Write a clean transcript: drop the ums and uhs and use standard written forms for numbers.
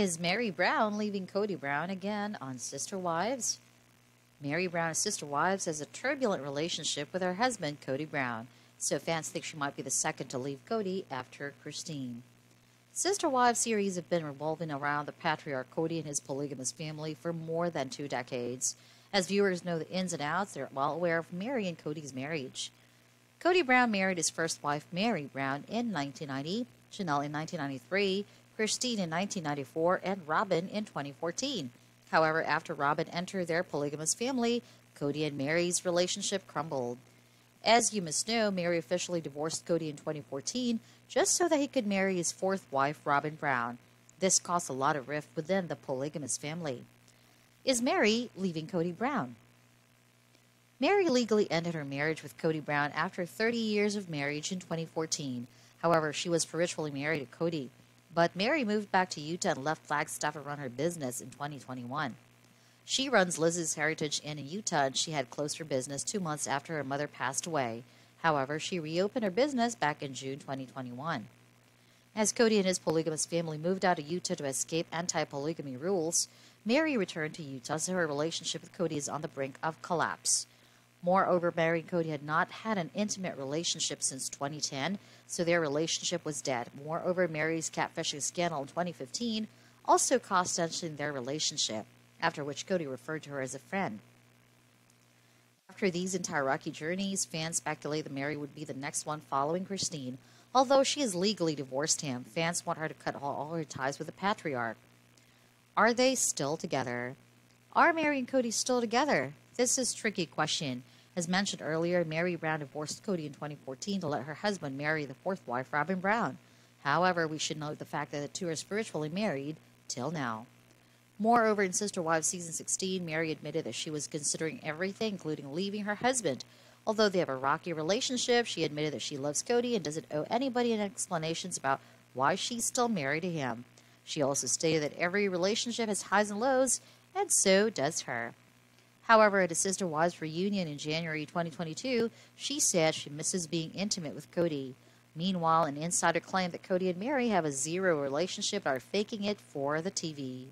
is Meri Brown leaving Kody Brown again on Sister Wives? Meri Brown of Sister Wives has a turbulent relationship with her husband, Kody Brown, so fans think she might be the second to leave Kody after Christine. Sister Wives series have been revolving around the patriarch Kody and his polygamous family for more than 2 decades. As viewers know the ins and outs, they're well aware of Meri and Kody's marriage. Kody Brown married his first wife, Meri Brown, in 1990, Janelle in 1993, Christine in 1994, and Robin in 2014. However, after Robin entered their polygamous family, Kody and Meri's relationship crumbled. As you must know, Meri officially divorced Kody in 2014 just so that he could marry his 4th wife, Robin Brown. This caused a lot of rift within the polygamous family. Is Meri leaving Kody Brown? Meri legally ended her marriage with Kody Brown after 30 years of marriage in 2014. However, she was perpetually married to Kody. But Meri moved back to Utah and left Flagstaff to run her business in 2021. She runs Liz's Heritage Inn in Utah, and she had closed her business 2 months after her mother passed away. However, she reopened her business back in June 2021. As Kody and his polygamous family moved out of Utah to escape anti-polygamy rules, Meri returned to Utah, so her relationship with Kody is on the brink of collapse. Moreover, Meri and Kody had not had an intimate relationship since 2010, so their relationship was dead. Moreover, Meri's catfishing scandal in 2015 also cost entering their relationship, after which Kody referred to her as a friend. After these entire rocky journeys, fans speculate that Meri would be the next one following Christine. Although she has legally divorced him, fans want her to cut all her ties with the patriarch. Are they still together? Are Meri and Kody still together? This is a tricky question. As mentioned earlier, Meri Brown divorced Kody in 2014 to let her husband marry the 4th wife, Robin Brown. However, we should note the fact that the two are spiritually married till now. Moreover, in Sister Wives Season 16, Meri admitted that she was considering everything, including leaving her husband. Although they have a rocky relationship, she admitted that she loves Kody and doesn't owe anybody any explanations about why she's still married to him. She also stated that every relationship has highs and lows, and so does her. However, at a Sister Wives reunion in January 2022, she said she misses being intimate with Kody. Meanwhile, an insider claimed that Kody and Meri have a zero relationship and are faking it for the TV.